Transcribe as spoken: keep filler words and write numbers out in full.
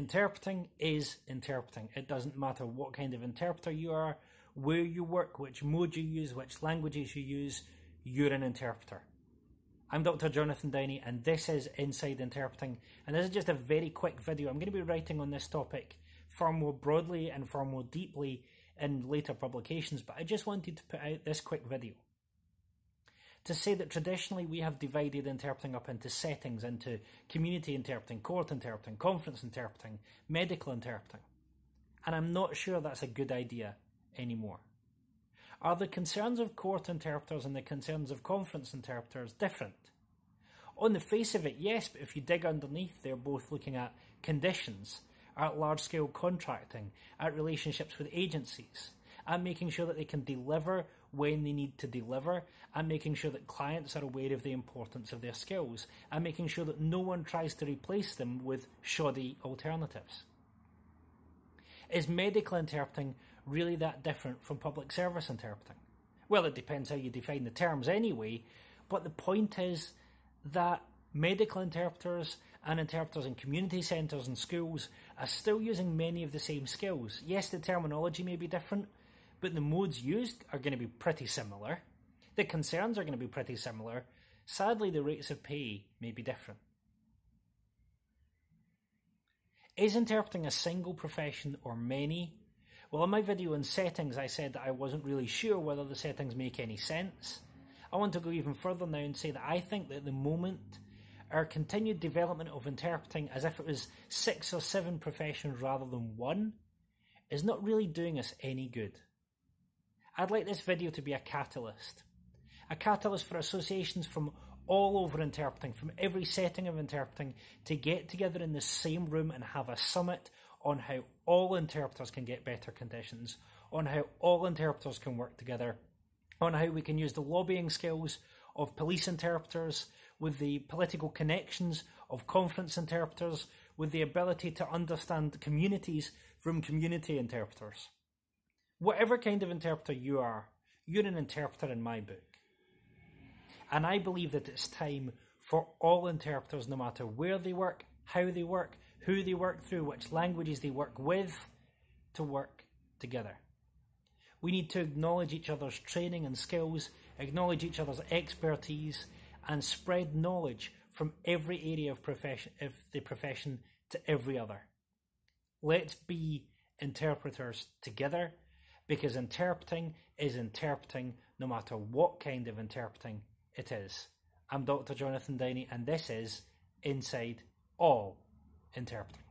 Interpreting is interpreting. It doesn't matter what kind of interpreter you are, where you work, which mode you use, which languages you use, you're an interpreter. I'm Doctor Jonathan Downey, and this is Inside Interpreting, and this is just a very quick video. I'm going to be writing on this topic far more broadly and far more deeply in later publications, but I just wanted to put out this quick video to say that traditionally we have divided interpreting up into settings, into community interpreting, court interpreting, conference interpreting, medical interpreting, and I'm not sure that's a good idea anymore. Are the concerns of court interpreters and the concerns of conference interpreters different? On the face of it, yes, but if you dig underneath, they're both looking at conditions, at large-scale contracting, at relationships with agencies, at making sure that they can deliver when they need to deliver, and making sure that clients are aware of the importance of their skills, and making sure that no one tries to replace them with shoddy alternatives. Is medical interpreting really that different from public service interpreting? Well, it depends how you define the terms anyway, but the point is that medical interpreters and interpreters in community centres and schools are still using many of the same skills. Yes, the terminology may be different, but the modes used are going to be pretty similar. The concerns are going to be pretty similar. Sadly, the rates of pay may be different. Is interpreting a single profession or many? Well, in my video on settings, I said that I wasn't really sure whether the settings make any sense. I want to go even further now and say that I think that at the moment, our continued development of interpreting as if it was six or seven professions rather than one is not really doing us any good. I'd like this video to be a catalyst. A catalyst for associations from all over interpreting, from every setting of interpreting, to get together in the same room and have a summit on how all interpreters can get better conditions, on how all interpreters can work together, on how we can use the lobbying skills of police interpreters, with the political connections of conference interpreters, with the ability to understand communities from community interpreters. Whatever kind of interpreter you are, you're an interpreter in my book. And I believe that it's time for all interpreters, no matter where they work, how they work, who they work through, which languages they work with, to work together. We need to acknowledge each other's training and skills, acknowledge each other's expertise, and spread knowledge from every area of, profession, of the profession to every other. Let's be interpreters together, because interpreting is interpreting, no matter what kind of interpreting it is. I'm Doctor Jonathan Downey, and this is Inside All Interpreting.